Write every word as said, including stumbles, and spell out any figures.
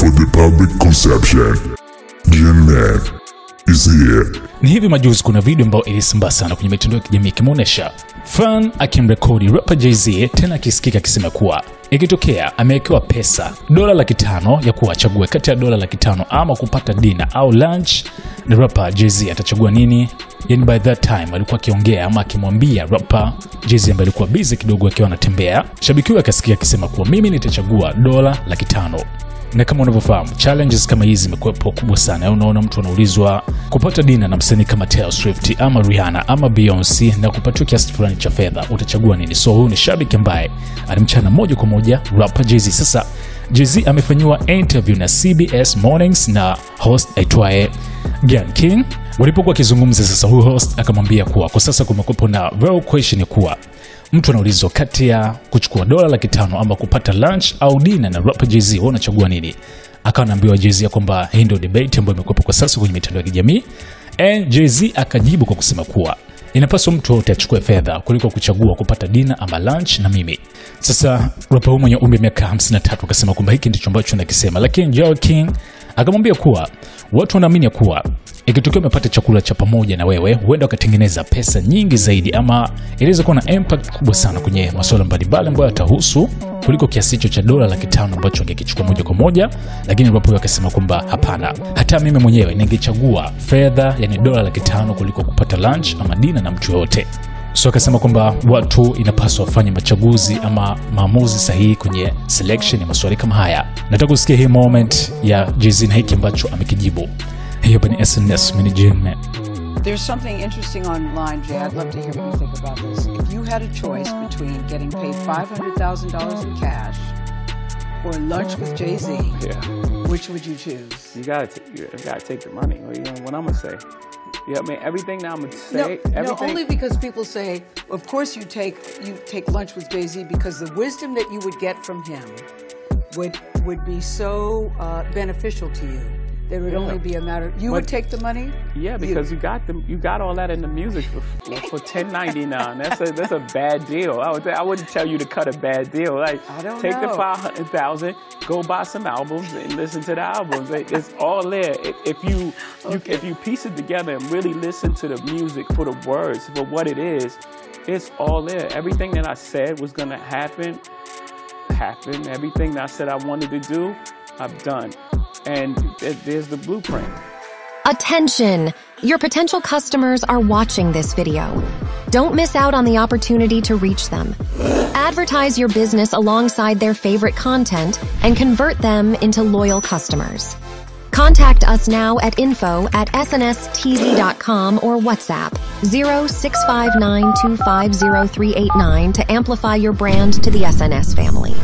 for the public consumption. J N F is here. Ni hivi majuzi kuna video ambayo ilisambaa sana kwenye mitandao ya kijamii kimeonesha fan akimrekodi rapper Jay-Z, tena akisikika akisema kuwa ikitokea amewekewa pesa dola laki tano ya kuachagua kati ya dola laki tano ama kupata dinner au lunch, ni rapper Jay-Z atachagua nini? Yani by that time alikuwa akiongea ama akimwambia rapper Jay-Z ambaye alikuwa busy kidogo akiwa anatembea, shabiki wake akasikia akisema kuwa mimi nitachagua dola laki tano. Na kama unavyofahamu, challenges kama hizi zimekuwepo kubwa sana. Unaona mtu anaulizwa kupata dina na msanii kama Taylor Swift ama Rihanna ama Beyoncé na kupatiwa kiasi fulani cha fedha, utachagua nini? So huyu ni shabiki ambaye alimchana moja kwa moja rapper Jay-Z. Sasa Jay-Z amefanywa interview na C B S Mornings na host aitwaye Gian King. Walipokuwa kizungumza sasa, huyu host akamwambia kuwa kwa sasa kumekuwepo na real question kuwa mtu anaulizwa kati ya kuchukua dola laki tano ama kupata lunch au dinner na rapper Jay-Z, wewe unachagua nini? Akawa anaambiwa Jay-Z kwamba hii ndio debate ambayo imekuwepo kwa sasa kwenye mitandao ya kijamii. And Jay-Z akajibu kwa kusema kuwa inapaswa mtu wote achukue fedha kuliko kuchagua kupata dinner ama lunch na mimi. Sasa rapper mwenye umri wa miaka hamsini na tatu akasema kwamba hiki ndicho ambacho nakisema, lakini Jay King akamwambia kuwa watu wanaamini kuwa ikitokea umepata chakula cha pamoja na wewe huenda ukatengeneza pesa nyingi zaidi ama inaweza kuwa na impact kubwa sana kwenye masuala mbalimbali ambayo yatahusu kuliko kiasi hicho cha dola laki tano ambacho ungekichukua moja kwa moja. Lakini rapper akasema kwamba hapana, hata mimi mwenyewe ningechagua fedha yani dola laki tano kuliko kupata lunch ama dinner na mtu yote. So akasema kwamba watu inapaswa wafanye machaguzi ama maamuzi sahihi kwenye selection ya maswali kama haya. Nataka usikie hii moment ya Jay-Z na hiki ambacho amekijibu. Hey, open S N S management. There's something interesting online, Jay. I'd love to hear what you think about this. If you had a choice between getting paid five hundred thousand dollars in cash or lunch with Jay-Z, yeah, which would you choose? You gotta, t you gotta take the money. Or you know what I'm gonna say? Yeah, I mean everything now I'm gonna say. No, no, only because people say, of course you take you take lunch with Jay-Z because the wisdom that you would get from him would would be so uh, beneficial to you. There would yeah. only be a matter. You but, would take the money. Yeah, because you, you got the you got all that in the music for for ten ninety-nine. That's a that's a bad deal. I would I wouldn't tell you to cut a bad deal. Like I don't take know. the five hundred thousand, go buy some albums and listen to the albums. It's all there. If you, okay. you if you piece it together and really listen to the music for the words for what it is, it's all there. Everything that I said was gonna happen, happened. Everything that I said I wanted to do, I've done. And there's the blueprint. Attention! Your potential customers are watching this video. Don't miss out on the opportunity to reach them. Advertise your business alongside their favorite content and convert them into loyal customers. Contact us now at info at s n s t z dot com or WhatsApp zero six five nine two five zero three eight nine to amplify your brand to the S N S family.